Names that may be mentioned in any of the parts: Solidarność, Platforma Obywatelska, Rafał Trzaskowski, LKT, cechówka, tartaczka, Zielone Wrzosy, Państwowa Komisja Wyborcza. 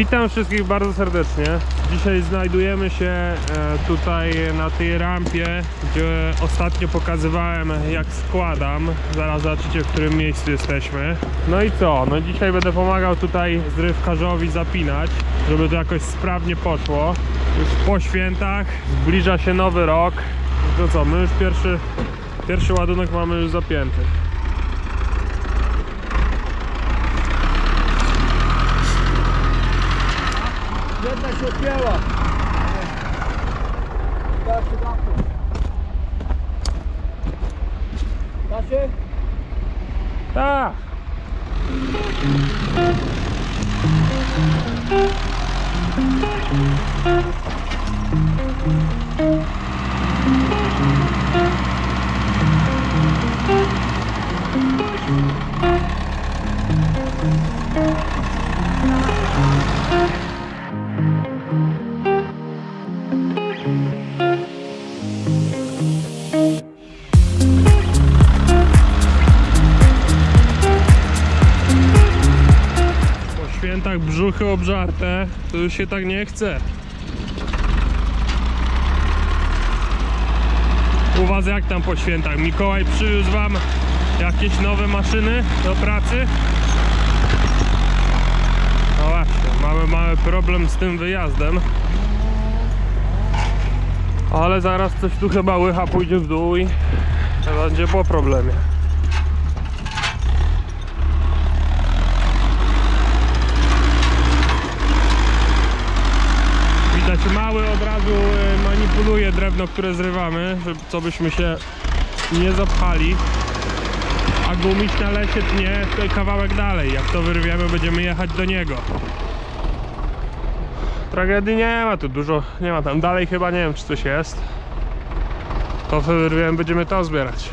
Witam wszystkich bardzo serdecznie. Dzisiaj znajdujemy się tutaj na tej rampie, gdzie ostatnio pokazywałem, jak składam. Zaraz zobaczycie, w którym miejscu jesteśmy. No i co? No dzisiaj będę pomagał tutaj zrywkarzowi zapinać, żeby to jakoś sprawnie poszło. Już po świętach, zbliża się nowy rok. No co, my już pierwszy ładunek mamy już zapięty. Jedna się odpięła. Da się? Tak. Brzuchy obżarte, to już się tak nie chce. U was jak tam po świętach? Mikołaj przywiózł wam jakieś nowe maszyny do pracy? No właśnie, mamy mały problem z tym wyjazdem. Ale zaraz coś tu chyba łycha pójdzie w dół i będzie po problemie. Mały od razu manipuluje drewno, które zrywamy, co byśmy się nie zapchali, a gumik na lesie tnie kawałek dalej. Jak to wyrwiemy, będziemy jechać do niego. Tragedii nie ma tu dużo, nie ma tam dalej, chyba nie wiem, czy coś jest. To wyrwiemy, będziemy to zbierać.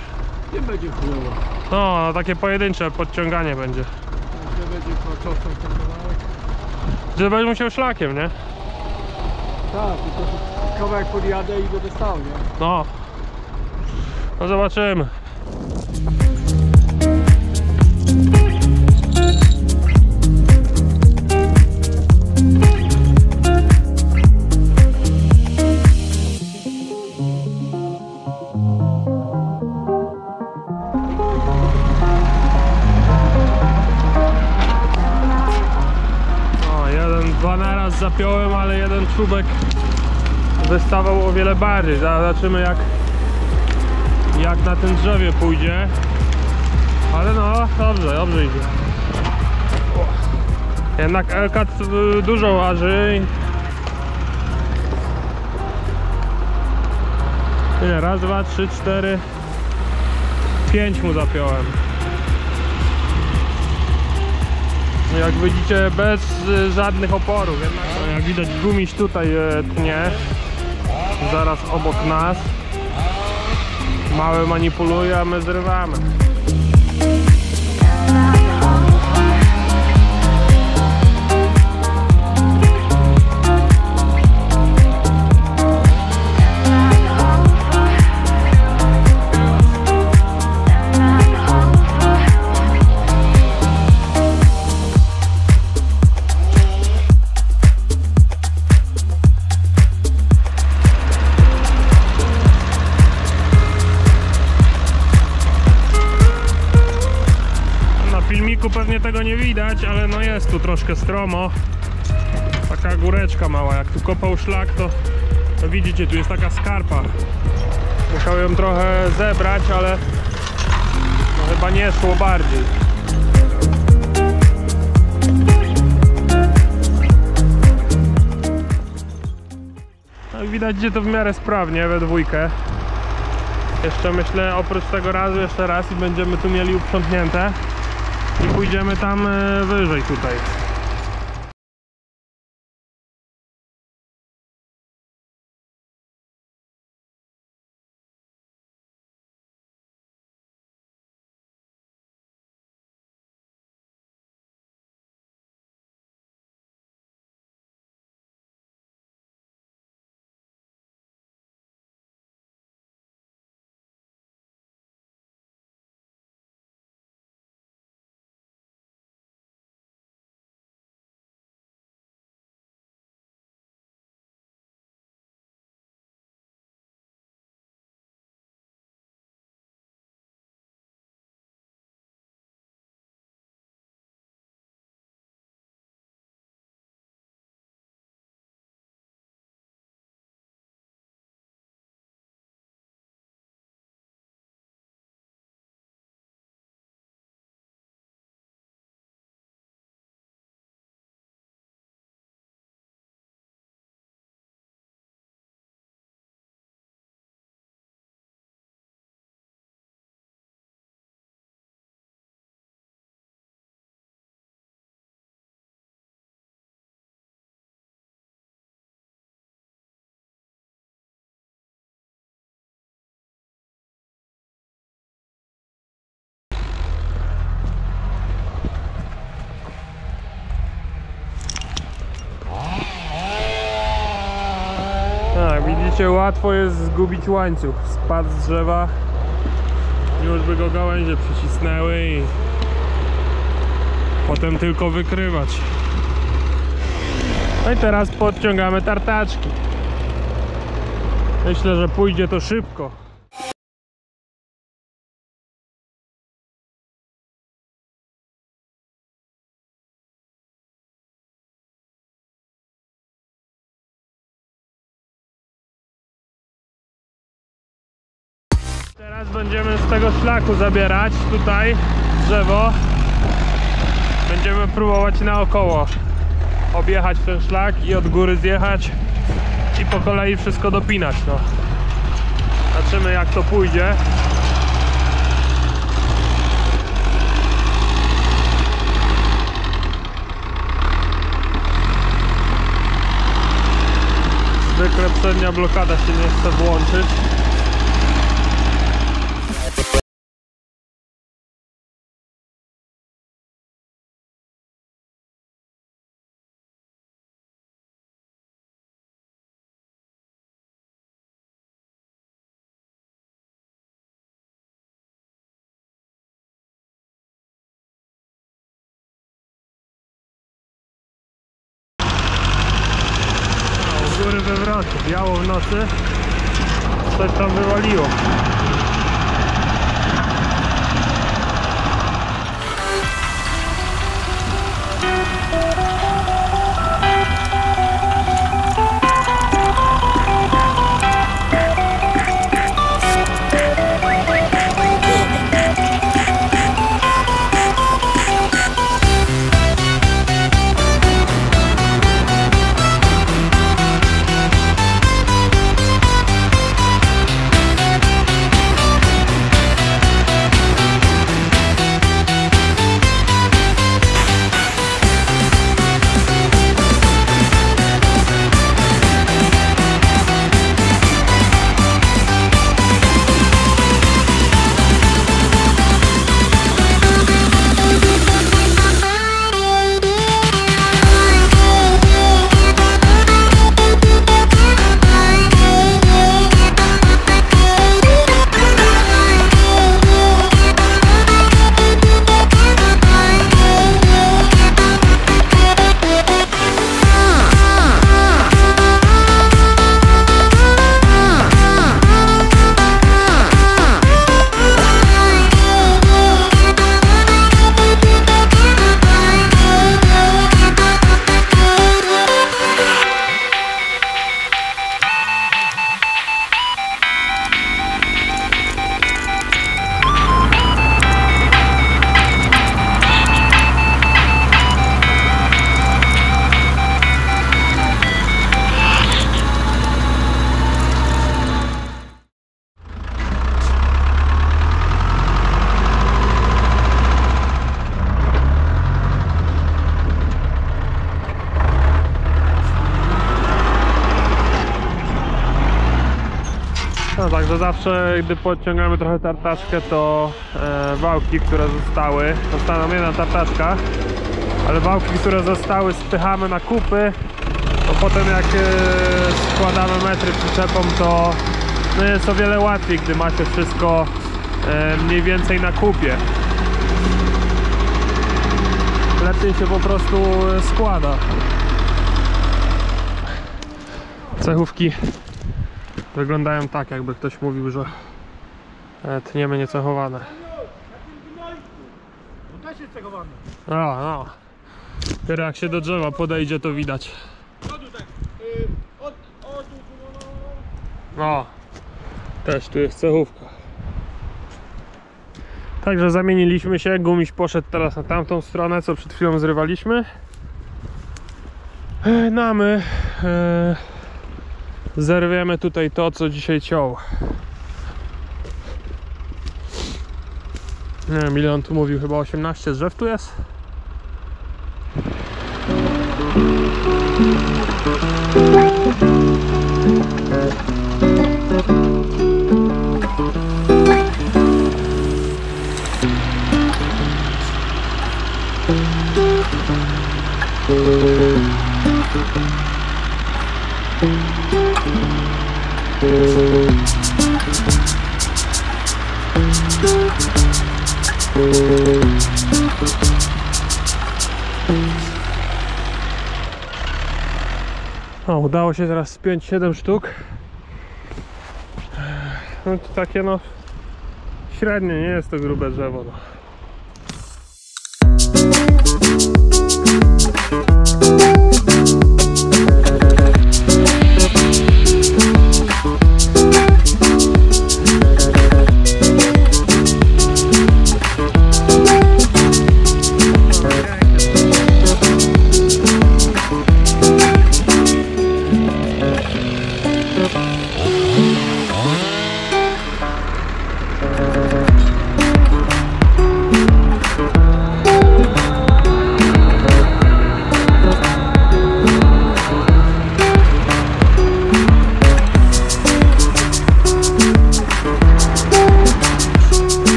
Nie będzie płynęło. No, takie pojedyncze podciąganie będzie. Gdzie będzie kołczowcem ten kawałek? Gdzie będzie musiał szlakiem, nie? Tak, tylko kawałek podjadę i go dostał, nie? No. No zobaczymy. Dwa naraz zapiąłem, ale jeden czubek wystawał o wiele bardziej. Zobaczymy, jak na tym drzewie pójdzie. Ale no, dobrze idzie. Jednak LKT dużo waży. Ile? Raz, dwa, trzy, cztery, pięć mu zapiąłem. Jak widzicie, bez żadnych oporów, jednak jak widać, gumiś tutaj tnie, zaraz obok nas. Mały manipuluje, a my zrywamy. Pewnie tego nie widać, ale no jest tu troszkę stromo. Taka góreczka mała, jak tu kopał szlak, to widzicie, tu jest taka skarpa. Musiałem ją trochę zebrać, ale no chyba nie szło bardziej. No, widać, idzie to w miarę sprawnie, we dwójkę. Jeszcze myślę, oprócz tego razu jeszcze raz i będziemy tu mieli uprzątnięte. I pójdziemy tam wyżej tutaj. widzicie, łatwo jest zgubić łańcuch. Spadł z drzewa, już by go gałęzie przycisnęły i potem tylko wykrywać. No i teraz podciągamy tartaczki. Myślę, że pójdzie to szybko. Teraz będziemy z tego szlaku zabierać tutaj drzewo. Będziemy próbować naokoło objechać ten szlak i od góry zjechać i po kolei wszystko dopinać. No. Zobaczymy, jak to pójdzie. Zwykle przednia blokada się nie chce włączyć. Biało w nocy, coś tam wywaliło. No także zawsze, gdy podciągamy trochę tartaczkę, to wałki, które zostały, zostaną jedna tartaczka, ale wałki, które zostały, spychamy na kupy, bo potem jak składamy metry przyczepą, to no jest o wiele łatwiej, gdy macie wszystko mniej więcej na kupie. Lepiej się po prostu składa. Cechówki wyglądają tak, jakby ktoś mówił, że tniemy niecechowane. To też jest cechowane. No. Dopiero jak się do drzewa podejdzie, to widać. No, też tu jest cechówka. Także zamieniliśmy się, gumiś poszedł teraz na tamtą stronę, co przed chwilą zrywaliśmy. No a my zerwiemy tutaj to, co dzisiaj ciął. Nie wiem, ile on tu mówił, chyba 18 drzew tu jest. No, udało się teraz spiąć 7 sztuk. No to takie no średnie, nie jest to grube drzewo. No.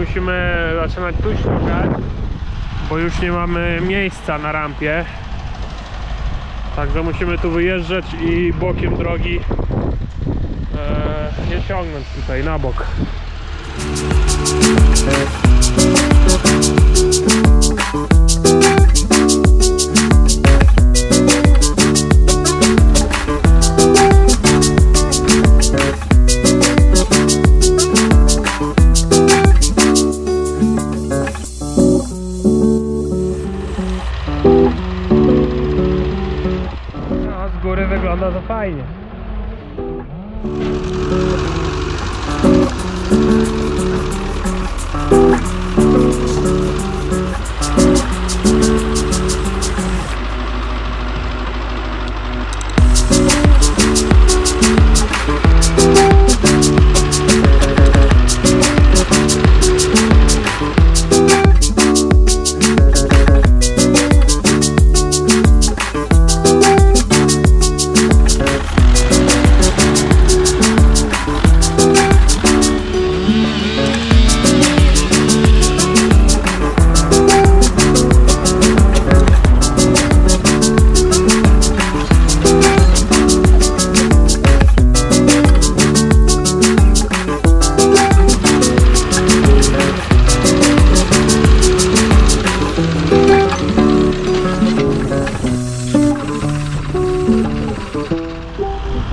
Musimy zaczynać tu ściągać, bo już nie mamy miejsca na rampie, także musimy tu wyjeżdżać i bokiem drogi je ciągnąć tutaj na bok. Wygląda to fajnie.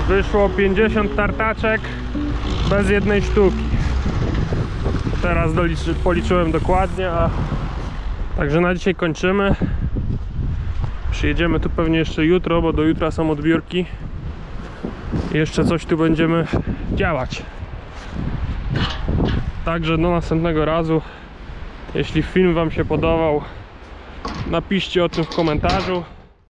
Wyszło 50 tartaczek bez jednej sztuki. Teraz policzyłem dokładnie, a także na dzisiaj kończymy. Przyjedziemy tu pewnie jeszcze jutro, bo do jutra są odbiórki. Jeszcze coś tu będziemy działać. Także do następnego razu. Jeśli film wam się podobał, napiszcie o tym w komentarzu.